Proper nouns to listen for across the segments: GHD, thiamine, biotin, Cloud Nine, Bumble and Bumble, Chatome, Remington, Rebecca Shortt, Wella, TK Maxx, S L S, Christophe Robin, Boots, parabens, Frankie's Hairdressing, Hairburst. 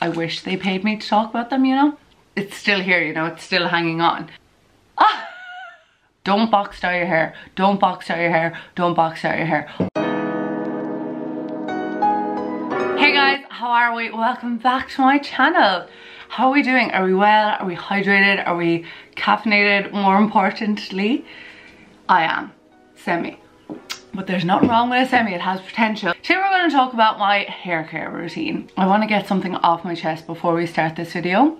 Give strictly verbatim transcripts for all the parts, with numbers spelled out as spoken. I wish they paid me to talk about them, you know? It's still here, you know, it's still hanging on. Ah! Don't box dye your hair. Don't box dye your hair. Don't box dye your hair. Hey guys, how are we? Welcome back to my channel. How are we doing? Are we well? Are we hydrated? Are we caffeinated? More importantly, I am. Semi. But there's nothing wrong with a semi, it has potential. Today we're going to talk about my hair care routine. I want to get something off my chest before we start this video.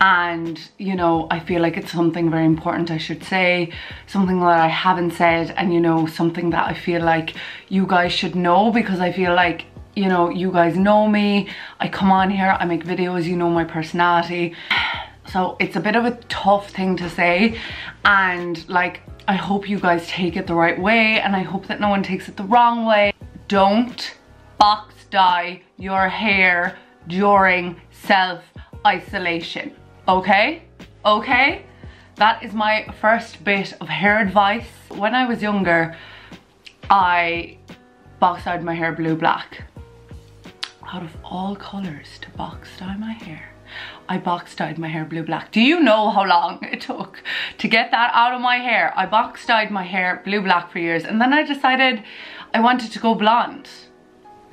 And, you know, I feel like it's something very important I should say, something that I haven't said, and, you know, something that I feel like you guys should know, because I feel like, you know, you guys know me. I come on here, I make videos, you know my personality. So it's a bit of a tough thing to say, and like, I hope you guys take it the right way, and I hope that no one takes it the wrong way. Don't box dye your hair during self-isolation, okay? Okay? That is my first bit of hair advice. When I was younger, I box dyed my hair blue-black. Out of all colors to box dye my hair, I box dyed my hair blue black. Do you know how long it took to get that out of my hair? I box dyed my hair blue black for years, and then I decided I wanted to go blonde.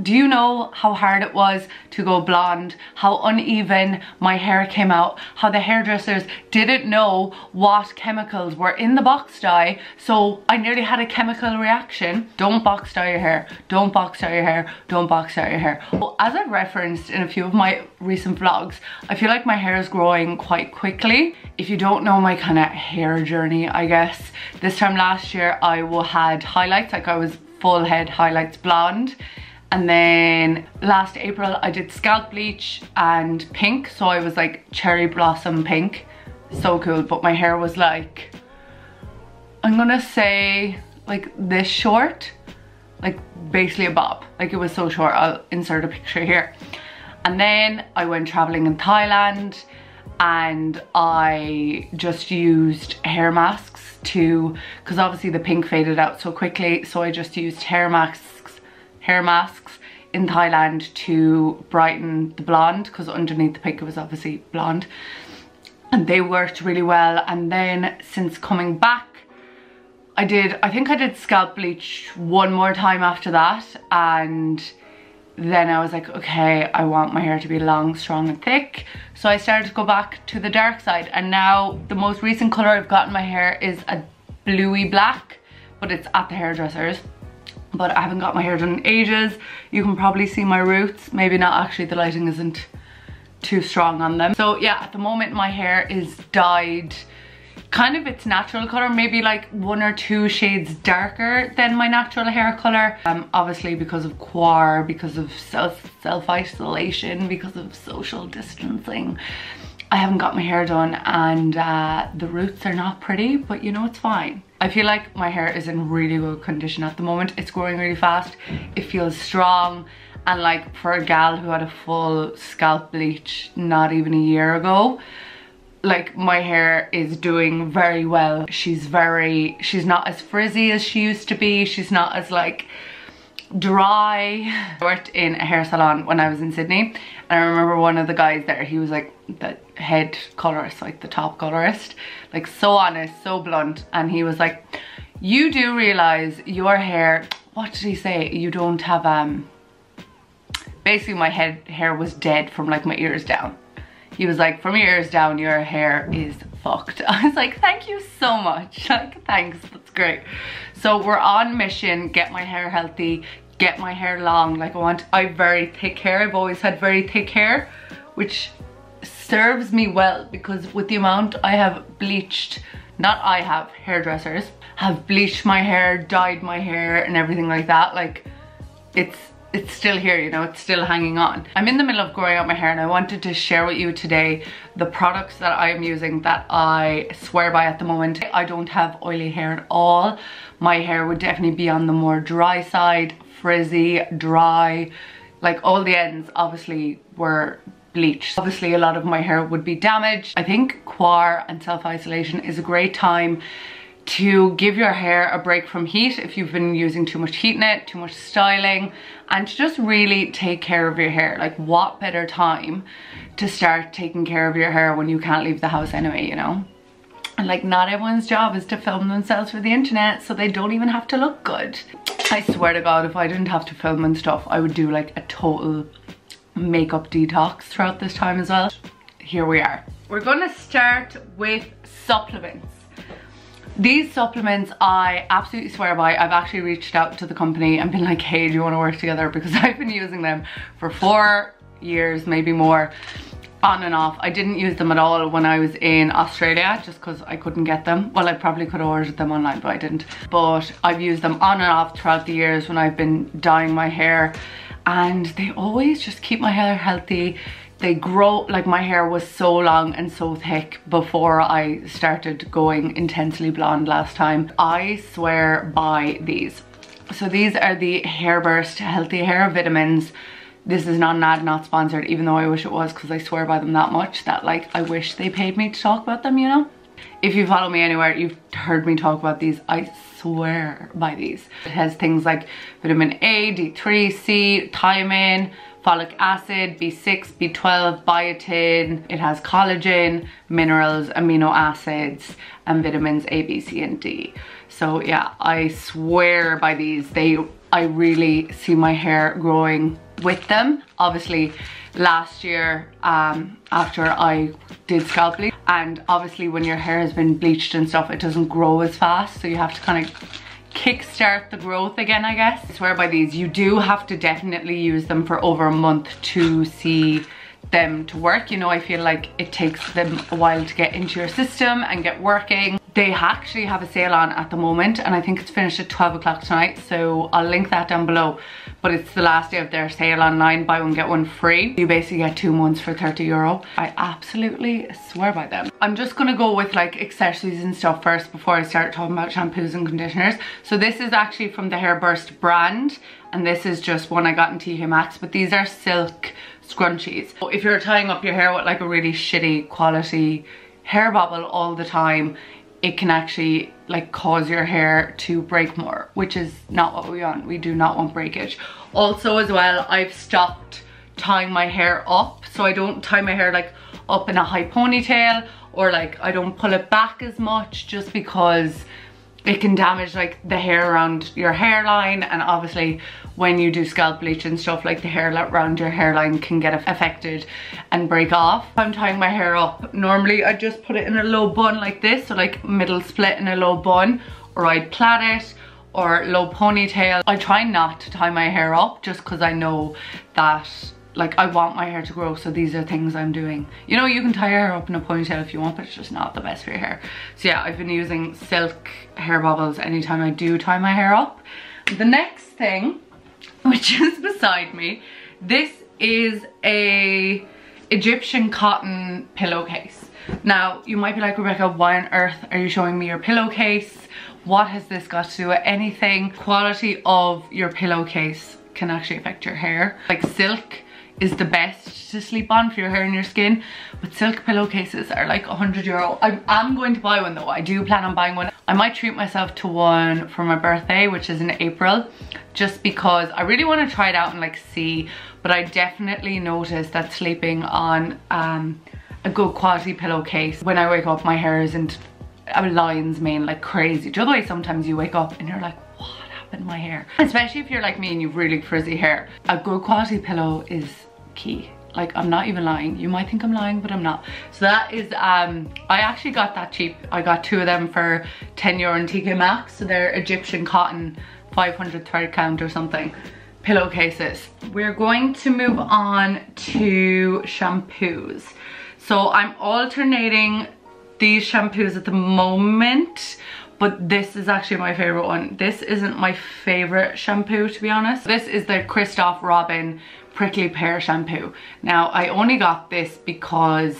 Do you know how hard it was to go blonde? How uneven my hair came out, how the hairdressers didn't know what chemicals were in the box dye, so I nearly had a chemical reaction. Don't box dye your hair, don't box dye your hair, don't box dye your hair. Well, as I've referenced in a few of my recent vlogs, I feel like my hair is growing quite quickly. If you don't know my kind of hair journey, I guess, this time last year I had highlights, like I was full head highlights blonde. And then last April I did scalp bleach and pink, so I was like cherry blossom pink. So cool, but my hair was like, I'm gonna say like this short, like basically a bob. Like it was so short, I'll insert a picture here. And then I went traveling in Thailand and I just used hair masks to, because obviously the pink faded out so quickly, so I just used hair masks hair masks in Thailand to brighten the blonde, because underneath the pink it was obviously blonde, and they worked really well. And then since coming back, I did I think I did scalp bleach one more time after that, and then I was like, okay, I want my hair to be long, strong and thick, so I started to go back to the dark side. And now the most recent colour I've got in my hair is a bluey black, but it's at the hairdressers. But I haven't got my hair done in ages. You can probably see my roots. Maybe not actually, the lighting isn't too strong on them. So yeah, at the moment my hair is dyed kind of its natural color, maybe like one or two shades darker than my natural hair color. Um, obviously because of quar, because of self, self-isolation, because of social distancing, I haven't got my hair done, and uh, the roots are not pretty, but you know, it's fine. I feel like my hair is in really good condition at the moment. It's growing really fast, it feels strong, and like for a gal who had a full scalp bleach not even a year ago, like my hair is doing very well. She's very, she's not as frizzy as she used to be, she's not as like dry. I worked in a hair salon when I was in Sydney, and I remember one of the guys there, he was like the head colorist, like the top colorist, like so honest, so blunt, and he was like, you do realize your hair, what did he say, you don't have um basically my head hair was dead from like my ears down. He was like, from your ears down your hair is fucked. I was like, thank you so much, like thanks, that's great. So we're on mission, get my hair healthy, get my hair long, like I want, I have very thick hair, I've always had very thick hair, which serves me well, because with the amount I have bleached, not I have, hairdressers have bleached my hair, dyed my hair and everything like that, like it's It's still here, you know, it's still hanging on. I'm in the middle of growing out my hair, and I wanted to share with you today the products that I am using that I swear by at the moment. I don't have oily hair at all. My hair would definitely be on the more dry side, frizzy, dry, like all the ends obviously were bleached. Obviously a lot of my hair would be damaged. I think quar and self-isolation is a great time to give your hair a break from heat if you've been using too much heat in it, too much styling, and to just really take care of your hair. Like, what better time to start taking care of your hair when you can't leave the house anyway, you know? And like, not everyone's job is to film themselves for the internet, so they don't even have to look good. I swear to God, if I didn't have to film and stuff, I would do like a total makeup detox throughout this time as well. Here we are. We're gonna start with supplements. These supplements I absolutely swear by. I've actually reached out to the company and been like, hey, do you want to work together? Because I've been using them for four years, maybe more, on and off. I didn't use them at all when I was in Australia just because I couldn't get them. Well, I probably could have ordered them online, but I didn't. But I've used them on and off throughout the years when I've been dyeing my hair, and they always just keep my hair healthy. They grow, like my hair was so long and so thick before I started going intensely blonde last time. I swear by these. So these are the Hairburst Healthy Hair Vitamins. This is not an ad, not sponsored, even though I wish it was, because I swear by them that much that like I wish they paid me to talk about them, you know? If you follow me anywhere, you've heard me talk about these. I swear by these. It has things like vitamin A, D three, C, thiamine, folic acid, B six, B twelve, biotin. It has collagen, minerals, amino acids, and vitamins A, B, C, and D. So yeah, I swear by these. They, I really see my hair growing with them. Obviously, last year, um, after I did scalp bleach, and obviously when your hair has been bleached and stuff, it doesn't grow as fast, so you have to kind of kickstart the growth again, I guess. I swear by these. You do have to definitely use them for over a month to see them to work. You know, I feel like it takes them a while to get into your system and get working. They actually have a sale on at the moment, and I think it's finished at twelve o'clock tonight, so I'll link that down below. But it's the last day of their sale online, buy one get one free. You basically get two months for thirty euro. I absolutely swear by them. I'm just gonna go with like accessories and stuff first before I start talking about shampoos and conditioners. So this is actually from the Hairburst brand, and this is just one I got in T K Maxx, but these are silk scrunchies. So if you're tying up your hair with like a really shitty quality hair bobble all the time, it can actually like cause your hair to break more, which is not what we want. We do not want breakage. Also as well, I've stopped tying my hair up. So I don't tie my hair like up in a high ponytail, or like I don't pull it back as much, just because it can damage like the hair around your hairline. And obviously when you do scalp bleach and stuff, like the hair around your hairline can get affected and break off. If I'm tying my hair up, normally I just put it in a low bun like this, so like middle split in a low bun, or I'd plait it or low ponytail. I try not to tie my hair up just because I know that like I want my hair to grow, so these are things I'm doing. You know, you can tie your hair up in a ponytail if you want, but it's just not the best for your hair. So yeah, I've been using silk hair bobbles anytime I do tie my hair up. The next thing, which is beside me, this is a Egyptian cotton pillowcase. Now, you might be like, Rebecca, why on earth are you showing me your pillowcase? What has this got to do with anything? Quality of your pillowcase can actually affect your hair. Like, silk is the best to sleep on for your hair and your skin, but silk pillowcases are like one hundred euro. I'm, I'm going to buy one though. I do plan on buying one. I might treat myself to one for my birthday, which is in April, just because I really want to try it out and like see. But I definitely noticed that sleeping on um, a good quality pillowcase, when I wake up, my hair isn't a lion's mane like crazy. The other way, sometimes you wake up and you're like, what happened to my hair? Especially if you're like me and you've really frizzy hair. A good quality pillow is key. Like, I'm not even lying. You might think I'm lying, but I'm not. So that is, um, I actually got that cheap. I got two of them for ten euro in T K Maxx. So they're Egyptian cotton, five hundred thread count or something, pillowcases. We're going to move on to shampoos. So I'm alternating these shampoos at the moment, but this is actually my favorite one. This isn't my favorite shampoo, to be honest. This is the Christophe Robin Prickly Pear Shampoo. Now, I only got this because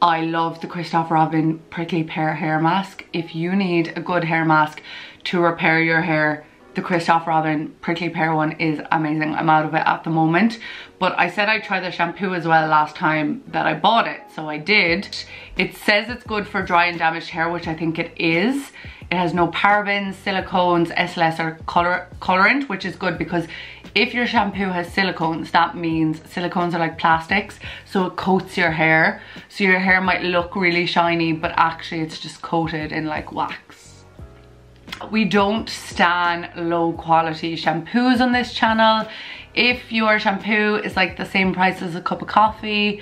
I love the Christophe Robin Prickly Pear Hair Mask. If you need a good hair mask to repair your hair, the Christophe Robin Prickly Pear one is amazing. I'm out of it at the moment, but I said I'd try the shampoo as well last time that I bought it, so I did. It says it's good for dry and damaged hair, which I think it is. It has no parabens, silicones, S L S or color colorant, which is good because if your shampoo has silicones, that means silicones are like plastics, so it coats your hair. So your hair might look really shiny, but actually it's just coated in like wax. We don't stan low quality shampoos on this channel. If your shampoo is like the same price as a cup of coffee,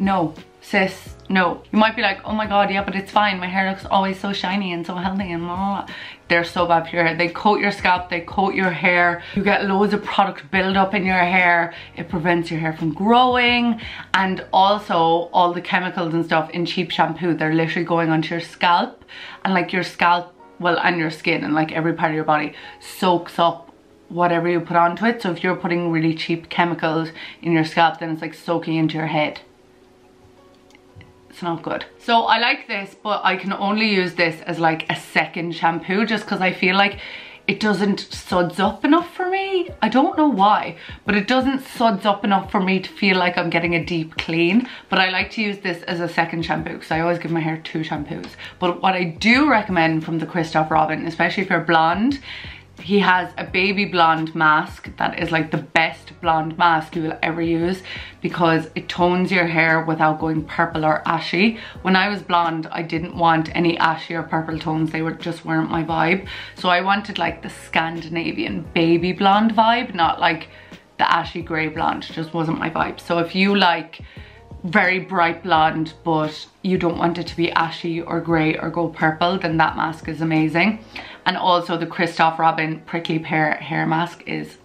no, sis, no. You might be like, oh my god, yeah, but it's fine, my hair looks always so shiny and so healthy and blah, blah, blah. They're so bad for your hair. They coat your scalp, they coat your hair, you get loads of product buildup in your hair, it prevents your hair from growing, and also all the chemicals and stuff in cheap shampoo, they're literally going onto your scalp, and like your scalp, well, and your skin, and like every part of your body soaks up whatever you put onto it. So if you're putting really cheap chemicals in your scalp, then it's like soaking into your head. It's not good. So I like this, but I can only use this as like a second shampoo just because I feel like it doesn't suds up enough for me. I don't know why, but it doesn't suds up enough for me to feel like I'm getting a deep clean. But I like to use this as a second shampoo because I always give my hair two shampoos. But what I do recommend from the Christophe Robin, especially if you're blonde, he has a baby blonde mask that is like the best blonde mask you will ever use because it tones your hair without going purple or ashy. When I was blonde, I didn't want any ashy or purple tones. They were, just weren't my vibe. So I wanted like the Scandinavian baby blonde vibe, not like the ashy grey blonde. It just wasn't my vibe. So if you like very bright blonde, but you don't want it to be ashy or grey or go purple, then that mask is amazing. And also the Christophe Robin prickly pear hair mask is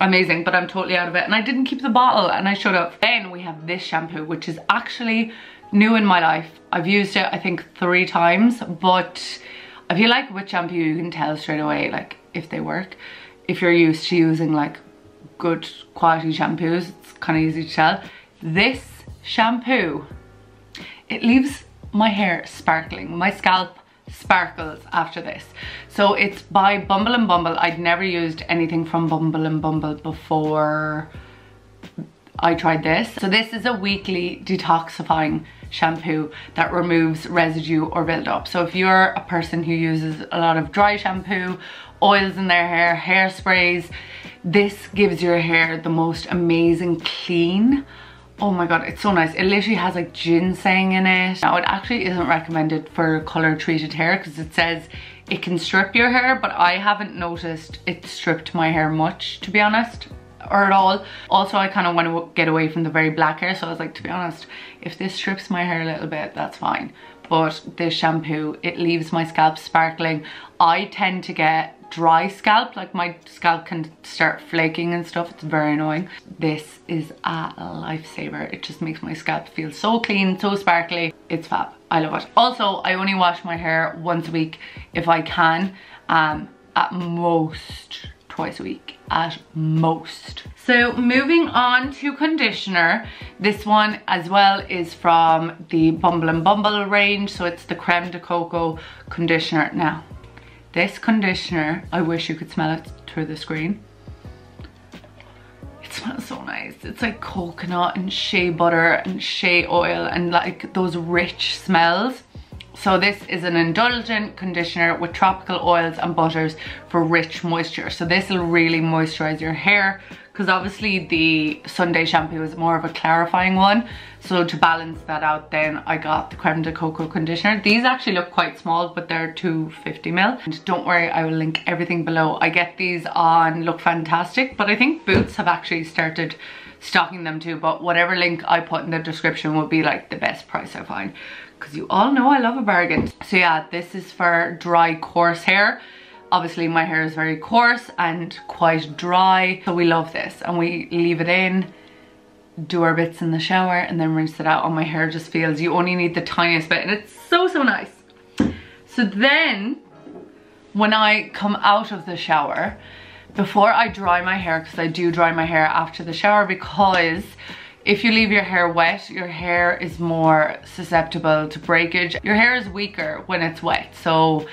amazing, but I'm totally out of it and I didn't keep the bottle and I should have. Then we have this shampoo, which is actually new in my life. I've used it I think three times, but I feel like with shampoo you can tell straight away like if they work. If you're used to using like good quality shampoos, it's kind of easy to tell. This shampoo, it leaves my hair sparkling. My scalp sparkles after this. So it's by Bumble and Bumble. I'd never used anything from Bumble and Bumble before I tried this. So this is a weekly detoxifying shampoo that removes residue or buildup. So if you're a person who uses a lot of dry shampoo, oils in their hair, hairsprays, this gives your hair the most amazing clean. Oh my god, it's so nice. It literally has like ginseng in it. Now it actually isn't recommended for color treated hair because it says it can strip your hair, but I haven't noticed it stripped my hair much, to be honest, or at all. Also, I kind of want to get away from the very black hair, so I was like, to be honest, if this strips my hair a little bit, that's fine. But this shampoo, it leaves my scalp sparkling. I tend to get dry scalp, like my scalp can start flaking and stuff. It's very annoying. This is a lifesaver. It just makes my scalp feel so clean, so sparkly. It's fab. I love it. Also, I only wash my hair once a week if I can, um at most twice a week at most. So moving on to conditioner. This one as well is from the Bumble and Bumble range, so it's the Creme de Coco conditioner. Now this conditioner, I wish you could smell it through the screen. It smells so nice. It's like coconut and shea butter and shea oil and like those rich smells. So this is an indulgent conditioner with tropical oils and butters for rich moisture. So this will really moisturize your hair because obviously the Sunday shampoo is more of a clarifying one. So to balance that out, then I got the Creme de Coco conditioner. These actually look quite small, but they're two hundred fifty milliliters. And don't worry, I will link everything below. I get these on Look Fantastic, but I think Boots have actually started stocking them too. But whatever link I put in the description will be like the best price I find, because you all know I love a bargain. So yeah, this is for dry, coarse hair. Obviously my hair is very coarse and quite dry, so we love this and we leave it in, do our bits in the shower and then rinse it out. And my hair just feels, you only need the tiniest bit and it's so, so nice. So then when I come out of the shower, before I dry my hair, because I do dry my hair after the shower, because if you leave your hair wet, your hair is more susceptible to breakage. Your hair is weaker when it's wet, so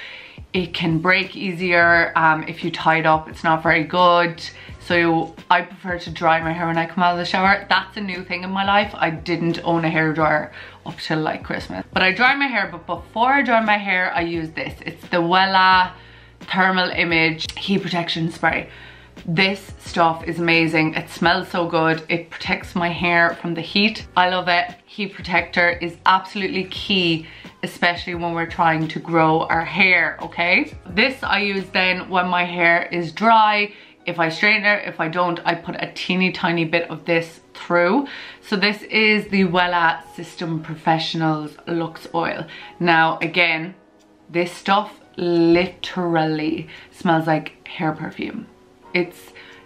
it can break easier. Um, if you tie it up, it's not very good. So I prefer to dry my hair when I come out of the shower. That's a new thing in my life. I didn't own a hairdryer up till like Christmas. But I dry my hair, but before I dry my hair, I use this. It's the Wella Thermal Image Heat Protection Spray. This stuff is amazing. It smells so good. It protects my hair from the heat. I love it. Heat protector is absolutely key, especially when we're trying to grow our hair, okay? This I use then when my hair is dry. If I straighten it, if I don't, I put a teeny tiny bit of this through. So this is the Wella System Professionals Luxe Oil. Now again, this stuff literally smells like hair perfume. It's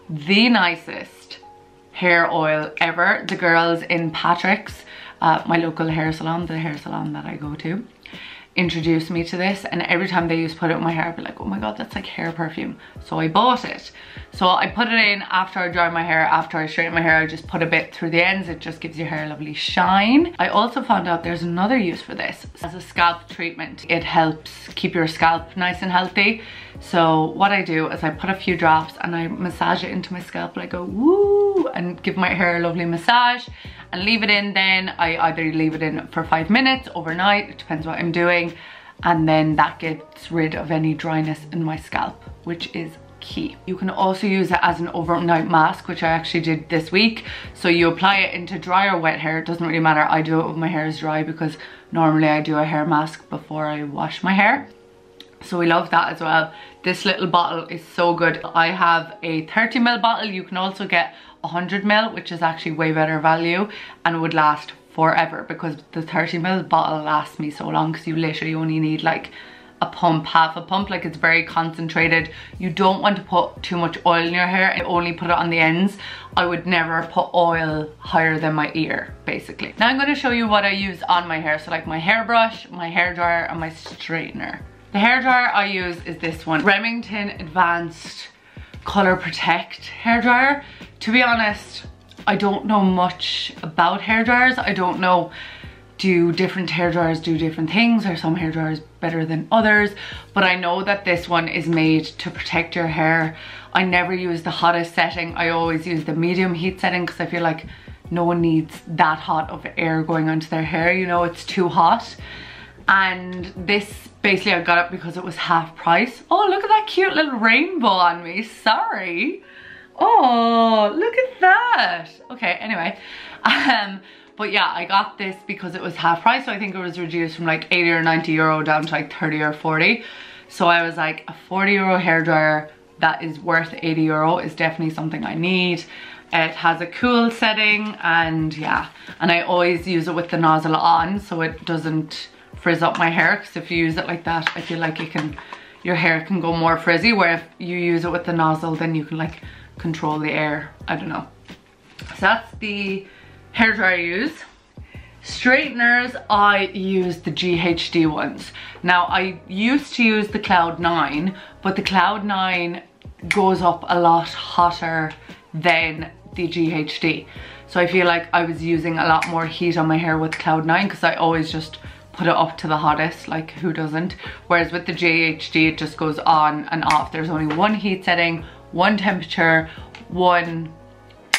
the nicest hair oil ever. The girls in Patrick's, uh, my local hair salon, the hair salon that I go to, introduced me to this, and every time they used to put it in my hair, I'd be like, oh my god, that's like hair perfume. So I bought it. So I put it in after I dry my hair, after I straighten my hair, I just put a bit through the ends. It just gives your hair a lovely shine. I also found out there's another use for this as a scalp treatment. It helps keep your scalp nice and healthy. So what I do is I put a few drops and I massage it into my scalp like a woo, and give my hair a lovely massage and leave it in. Then I either leave it in for five minutes overnight, it depends what I'm doing, and then that gets rid of any dryness in my scalp, which is key. You can also use it as an overnight mask, which I actually did this week. So you apply it into dry or wet hair, it doesn't really matter. I do it when my hair is dry because normally I do a hair mask before I wash my hair. So we love that as well. This little bottle is so good. I have a thirty mil bottle. You can also get one hundred mil, which is actually way better value and would last forever, because the thirty mil bottle lasts me so long because you literally only need like a pump, half a pump. Like, it's very concentrated. You don't want to put too much oil in your hair. I only put it on the ends. I would never put oil higher than my ear, basically. Now I'm going to show you what I use on my hair. So like my hairbrush, my hairdryer, and my straightener. The hairdryer I use is this one, Remington Advanced Color Protect Hairdryer. To be honest, I don't know much about hairdryers. I don't know, do different hairdryers do different things? Are some hairdryers better than others? But I know that this one is made to protect your hair. I never use the hottest setting. I always use the medium heat setting because I feel like no one needs that hot of air going onto their hair. You know, it's too hot. And this, basically I got it because it was half price. Oh, look at that cute little rainbow on me, sorry. Oh, look at that. Okay, anyway. Um, but yeah, I got this because it was half price. So I think it was reduced from like eighty or ninety euro down to like thirty or forty. So I was like, a forty euro hairdryer that is worth eighty euro is definitely something I need. It has a cool setting, and yeah. And I always use it with the nozzle on so it doesn't frizz up my hair, because if you use it like that, I feel like you can, your hair can go more frizzy, where if you use it with the nozzle, then you can like control the air. I don't know. So that's the hairdryer I use. Straighteners, I use the G H D ones. Now I used to use the Cloud Nine, but the Cloud Nine goes up a lot hotter than the G H D. So I feel like I was using a lot more heat on my hair with Cloud Nine, because I always just put it up to the hottest, like who doesn't? Whereas with the G H D, it just goes on and off. There's only one heat setting, one temperature, one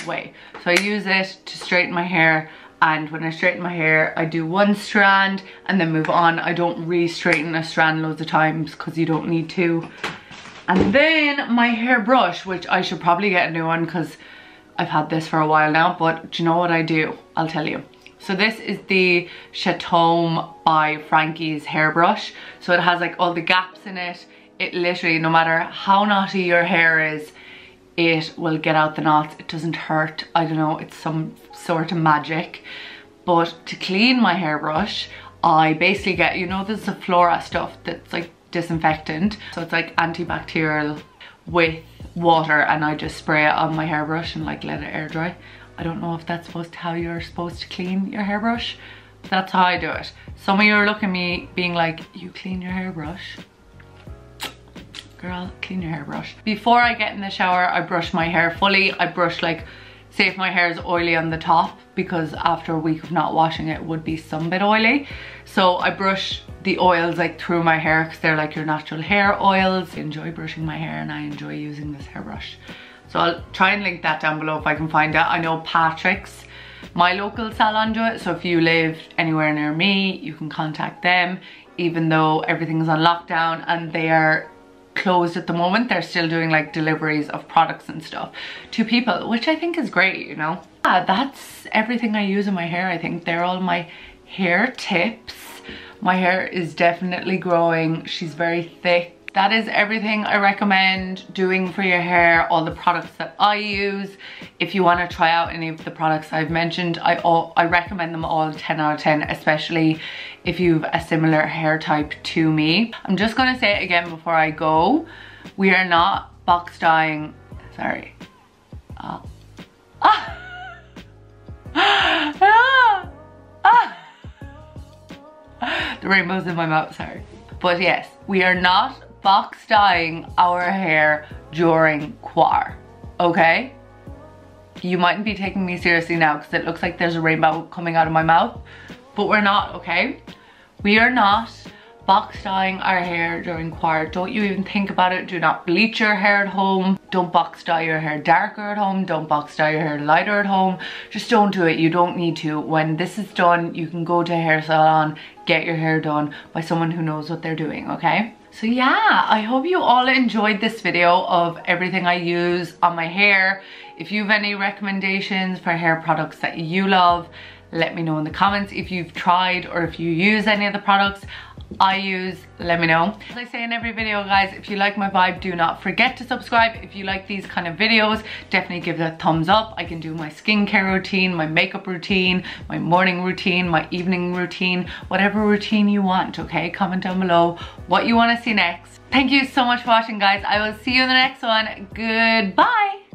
way. So I use it to straighten my hair, and when I straighten my hair, I do one strand and then move on. I don't re-straighten a strand loads of times because you don't need to. And then my hairbrush, which I should probably get a new one because I've had this for a while now, but do you know what I do? I'll tell you. So this is the Chatome by Frankie's Hairbrush. So it has like all the gaps in it. It literally, no matter how knotty your hair is, it will get out the knots. It doesn't hurt. I don't know, it's some sort of magic. But to clean my hairbrush, I basically get, you know, there's the Flora stuff that's like disinfectant. So it's like antibacterial with water, and I just spray it on my hairbrush and like let it air dry. I don't know if that's supposed to how you're supposed to clean your hairbrush. That's how I do it. Some of you are looking at me being like, you clean your hairbrush? Girl, clean your hairbrush. Before I get in the shower, I brush my hair fully. I brush like, say if my hair is oily on the top, because after a week of not washing it, it would be some bit oily. So I brush the oils like through my hair because they're like your natural hair oils. I enjoy brushing my hair and I enjoy using this hairbrush. So I'll try and link that down below if I can find out. I know Patrick's, my local salon, do it. So if you live anywhere near me, you can contact them. Even though everything's on lockdown and they are closed at the moment, they're still doing like deliveries of products and stuff to people, which I think is great, you know. Yeah, that's everything I use in my hair. I think they're all my hair tips. My hair is definitely growing. She's very thick. That is everything I recommend doing for your hair, all the products that I use. If you want to try out any of the products I've mentioned, I all, I recommend them all ten out of ten, especially if you've a similar hair type to me. I'm just going to say it again before I go. We are not box dyeing. Sorry. Ah. Ah. Ah. Ah. The rainbow's in my mouth, sorry. But yes, we are not box dyeing our hair during Quar, okay? You mightn't be taking me seriously now because it looks like there's a rainbow coming out of my mouth, but we're not, okay? We are not box dyeing our hair during Quar. Don't you even think about it. Do not bleach your hair at home. Don't box dye your hair darker at home. Don't box dye your hair lighter at home. Just don't do it. You don't need to. When this is done, you can go to a hair salon, get your hair done by someone who knows what they're doing, okay? So yeah, I hope you all enjoyed this video of everything I use on my hair. If you have any recommendations for hair products that you love, let me know in the comments. If you've tried or if you use any of the products I use, let me know. As I say in every video, guys, if you like my vibe, do not forget to subscribe. If you like these kind of videos, definitely give that thumbs up. I can do my skincare routine, my makeup routine, my morning routine, my evening routine, whatever routine you want, okay? Comment down below what you want to see next. Thank you so much for watching, guys. I will see you in the next one. Goodbye.